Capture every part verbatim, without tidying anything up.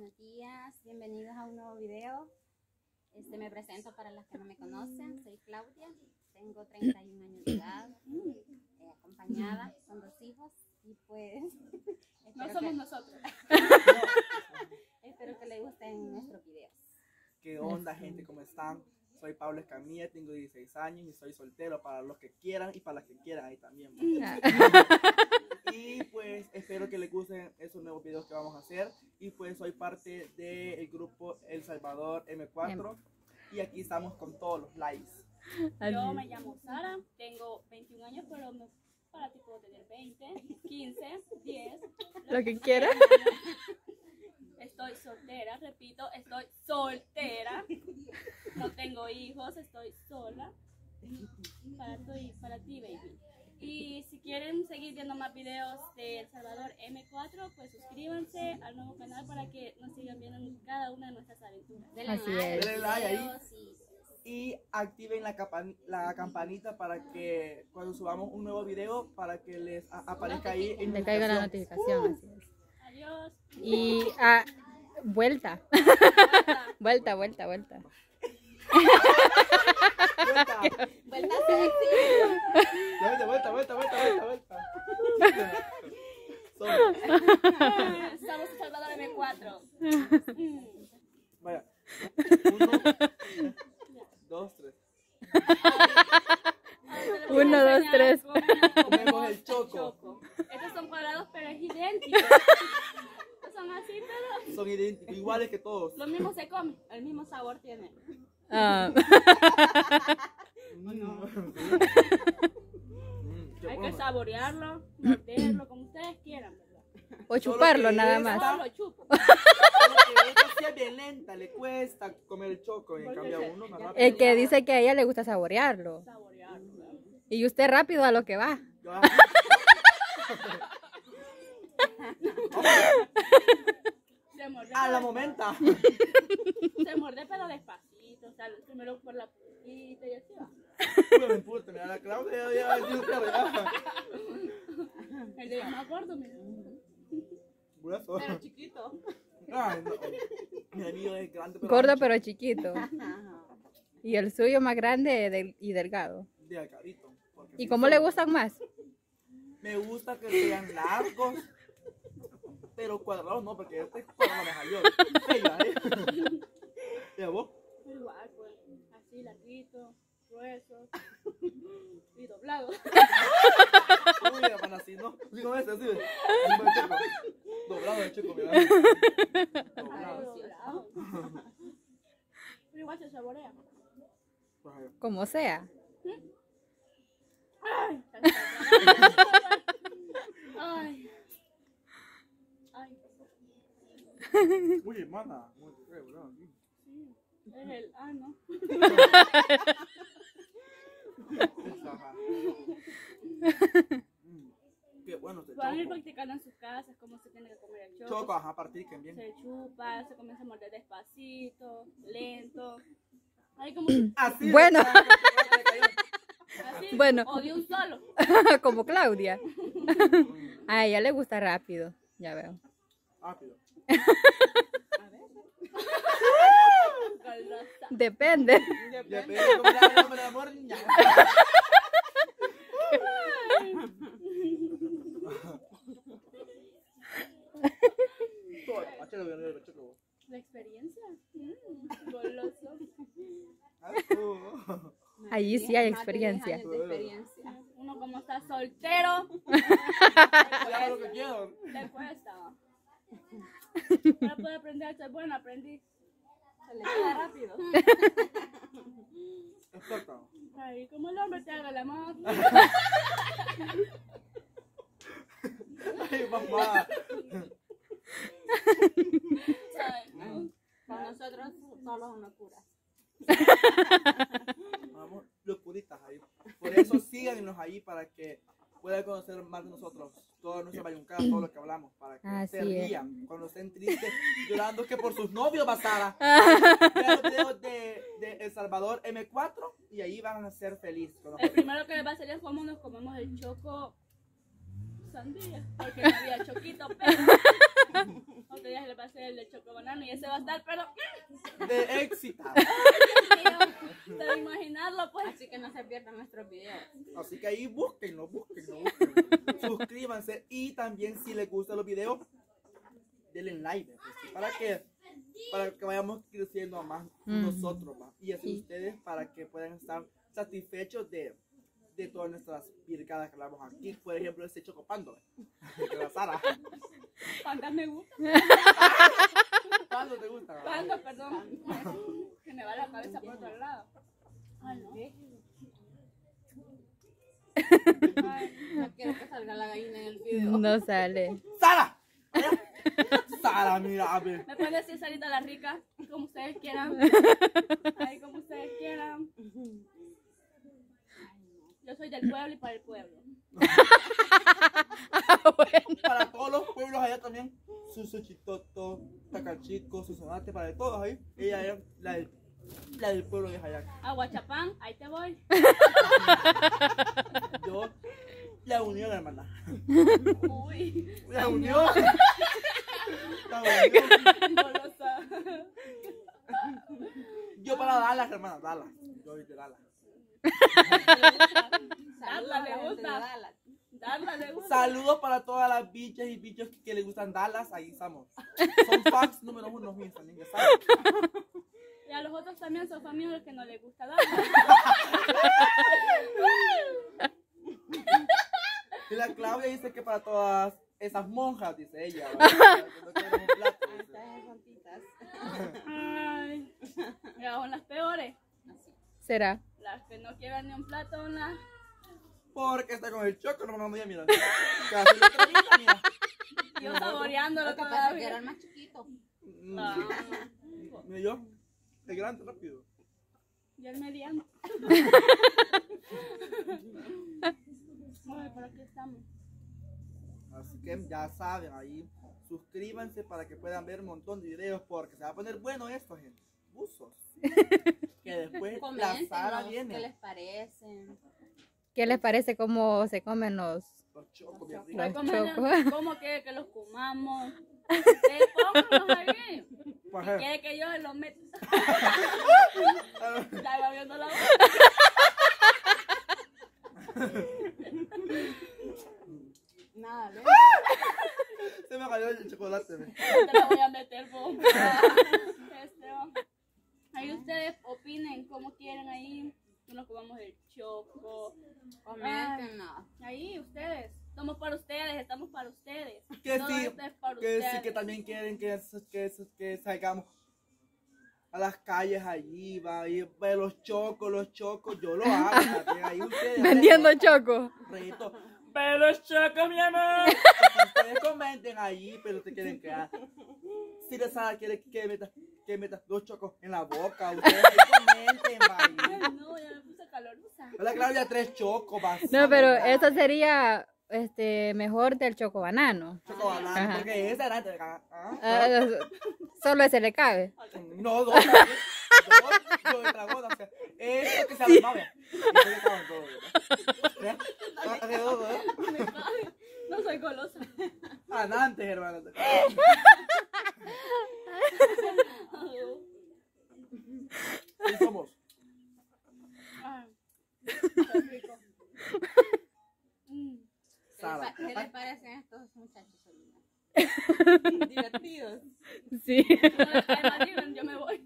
Buenos días, bienvenidos a un nuevo video. Este, me presento para las que no me conocen, soy Claudia, tengo treinta y un años de edad, eh, acompañada, son dos hijos y pues... no somos que, nosotros. Espero que les gusten nuestros videos. ¿Qué onda, gente? ¿Cómo están? Soy Pablo Escamilla, tengo dieciséis años y soy soltero para los que quieran y para las que quieran ahí también. Claro. Y pues espero que les gusten esos nuevos videos que vamos a hacer. Y pues soy parte del grupo El Salvador M cuatro y aquí estamos con todos los likes. Yo me llamo Sara, tengo veintiún años, pero no, para ti puedo tener veinte, quince, diez. Lo que quieras. Estoy soltera, repito, estoy soltera. No tengo hijos, estoy sola. Para ti, para ti, baby. Y si quieren seguir viendo más videos de El Salvador M cuatro, pues suscríbanse al nuevo canal para que nos sigan viendo cada una de nuestras aventuras. Denle like, denle like ahí. Y activen la, campan la campanita para que cuando subamos un nuevo video, para que les aparezca ahí. Le caiga la notificación. Así es. Adiós. Y a, vuelta. Vuelta, vuelta, vuelta. Vuelta, vuelta, vuelta, vuelta, vuelta, vuelta, vuelta. Estamos en Salvador M cuatro. Vaya. Uno, dos, tres. Uno, dos, tres. Comemos el choco. Estos son cuadrados, pero es idéntico. Son así, pero... son idénticos, iguales que todos. Los mismos se comen, el mismo sabor tienen. Uh. No. Hay que saborearlo, morderlo, como ustedes quieran, ¿verdad? O chuparlo nada esta, más. Solo chupo. Esta es bien lenta, le cuesta comer el choco y en cambio uno más rápido. El que dice que a ella le gusta saborearlo. Saborearlo, ¿verdad? Y usted rápido a lo que va. Se morde a la momenta. Se morde pero despacio. O sea, primero por la puntita y así va. No me importa, mira, la Claudia ya va a cargada. El de más gordo, mira. Grueso. Pero chiquito. Ay, no. Mi amigo es grande, pero gordo pero chiquito. Y el suyo más grande y delgado. Delgadito. ¿Y cómo le gustan más? Me gusta que sean largos, pero cuadrados no, porque este es cuadrado más mayor. ¿Y a vos? Igual, pues, así, larguito, grueso y doblado. Uy, hermano, así no, así no es, así es. Doblado el chico, mira. Doblado. Pero igual se saborea. Como sea. ¿Sí? Ay, ay. Ay. Uy, hermana, muy doblado. Es el ano. Qué bueno. Van a ir practicando en sus casas cómo se tiene que comer el choco. Choco, ajá, practiquen bien. Se chupa, se comienza a morder despacito, lento. Ahí como así. Bueno. Así, bueno. O de un solo. Como Claudia. A ella le gusta rápido, ya veo. Rápido. A ver. Depende. Depende. La experiencia. Allí sí hay experiencia. Uno como está soltero. Le cuesta. No puedo aprender a ser bueno, aprendí. Se le queda rápido. Explota. Ay, como el hombre te haga la mano. Ay, mamá. ¿Sabes? ¿No? Con nosotros solo una cura. Vamos, los curitas ahí. Por eso síganos ahí para que puedan conocer más de nosotros. Todo nuestro bayuncada, todo lo que hablamos, para que así se rían, es. Cuando estén tristes, llorando que por sus novios basada. Vean los videos de, de El Salvador M cuatro y ahí van a ser felices. El primero que les va a salir es cómo nos comemos el choco sandía, porque no había choquito, pero otro día se le pasé el de chocobanano y ese va a estar, pero de éxito. Debo imaginarlo, pues. Así que no se pierdan nuestros videos. Así que ahí búsquenlo, búsquenlo, búsquenlo. Suscríbanse y también si les gustan los videos, denle like, pues, para que para que vayamos creciendo más mm. nosotros más, y así sí. ustedes, para que puedan estar satisfechos de, de todas nuestras virgadas que hablamos aquí. Por ejemplo, ese chocopándole de la Sara. ¿Cuántas me gusta? ¿Cuándo te gusta? ¿Cuándo? Perdón. Que me va la cabeza por otro lado. Ay, no. Ay, no quiero que salga la gallina en el video. No sale. ¡Sara! Sara, mira, a ver. Me pueden decir Sarita la rica, como ustedes quieran. Ahí como ustedes quieran. Yo soy del pueblo y para el pueblo. Ah, bueno. Para todos los pueblos allá también. Susuchitoto, Tacanchico, Sonsonate, para todos ahí. Ella era la del, la del pueblo de Hayaca. Aguachapán, ahí te voy. Yo, La Unión, hermana. Uy. La Unión. La Unión. Bolosa. Yo para Dallas, hermana, Dallas. Yo de Dallas. Darla le gusta. Darla le gusta. Saludos para todas las bichas y bichos que le gustan Dallas. Ahí estamos. Son fans número uno míos también, ya saben. Y a los otros también son familiares que no les gusta Dallas. Y la Claudia dice que para todas esas monjas, dice ella. Ay, son las peores. ¿Será? Las que no quieran ni un plato, una. Porque está con el choco, no me voy a mirar. Casi lo traigo, mira. Yo saboreando lo que pasa que era el más chiquito. No. Mira yo, el grande, rápido. Y el mediano. Bueno, por aquí estamos. Así que ya saben, ahí suscríbanse para que puedan ver un montón de videos, porque se va a poner bueno esto, gente. Usos. Que después comenten, la Sara viene. ¿Qué les parece? ¿Qué les parece cómo se comen los, los chocos? Los chocos. ¿Cómo quiere que los comamos? ¿Eh, pónganlos ahí? ¿Quiere que yo los meta? La va viendo la boca. Nada, ¿no? Se me cayó el chocolate. ¿No? Te lo voy a meter, vos. Ahí ustedes opinen cómo quieren ahí, que nos comamos el choco. Coméntenlo. Ahí ustedes, somos para ustedes, estamos para ustedes. Que todo sí, este es para que ustedes. Sí, que también quieren que, que, que salgamos a las calles allí, va, y los chocos, los chocos, yo lo hago. También, ahí ustedes, vendiendo chocos. Reto. Pero los chocos, mi amor. Ustedes comenten allí, pero te quieren quedar. Si les sabe, quieren que metas. Que metas dos chocos en la boca, ustedes comenten, María. No, ya me puse calorosa. Hola, Claudia, tres chocos, vas. No, pero eso sería este, mejor del chocobanano. Chocobanano, porque esa era. ¿Ah? Ah, solo ese le cabe. No, dos. Dos de dragón, o sea, eso que se armaba. No soy golosa. Anantes, hermano. ¿Qué somos? Sara. ¿Qué les parecen estos muchachos? Divertidos. Sí. Yo me voy.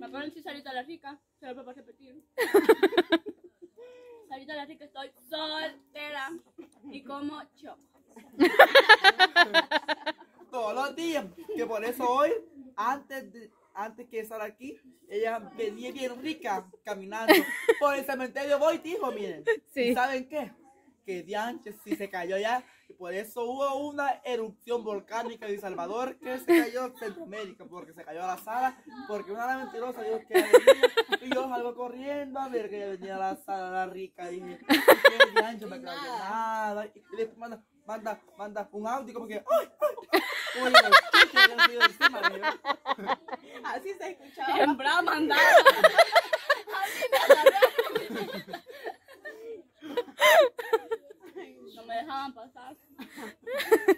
Me ponen si Sarita la rica, se lo voy a repetir. Sarita la rica, estoy soltera y como choco. Todos los días, que por eso hoy, antes de, antes que estar aquí, ella venía bien rica caminando por el cementerio. Voy, dijo, miren, sí. ¿Y saben qué? Que dianches, si se cayó ya, y por eso hubo una erupción volcánica de El Salvador, que se cayó en Centroamérica, porque se cayó a la Sara, porque una era mentirosa, Dios, que venía, y yo salgo corriendo a ver que ya venía la Sara la rica, y dije, que dianches, me cayó nada, y después manda, manda, manda un audio como que, ¡ay, ay! Uy, el encima, así se escuchaba. En bra mandaba. Así me cosas.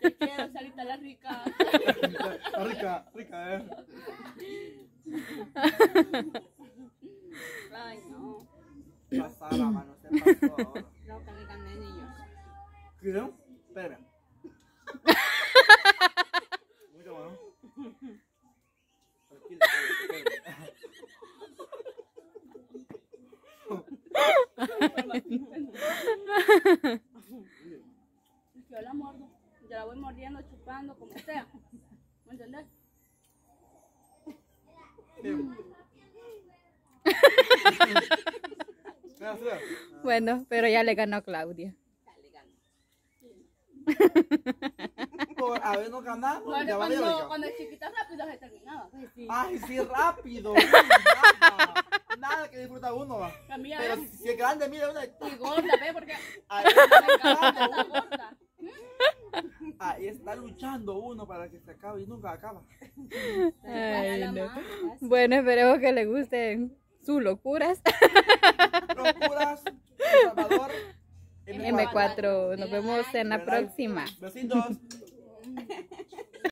Te quiero, Sarita la rica. La rica, rica, eh. Ay, no. Pasada, mano, se pasó ahora. Loca, me cambié niños. ¿Qué? Espera. Muy bueno. Tranquila, yo la mordo, yo la voy mordiendo, chupando, como sea. ¿Me entendés? Bueno, pero ya le ganó Claudia. Ya le ganó. Por habernos ganado, bueno, ya cuando, vale cuando chiquitas rápido se terminaba. Pues sí. Ay, sí, rápido. Nada que disfruta uno, va. Camila, pero si, si es grande, mira una. Y gorda, ve, porque ahí está gorda. Ahí está luchando uno para que se acabe y nunca acaba. Ay, no. Bueno, esperemos que le gusten sus locuras. Locuras, El Salvador, M cuatro. M cuatro. Nos vemos en la próxima. Besitos.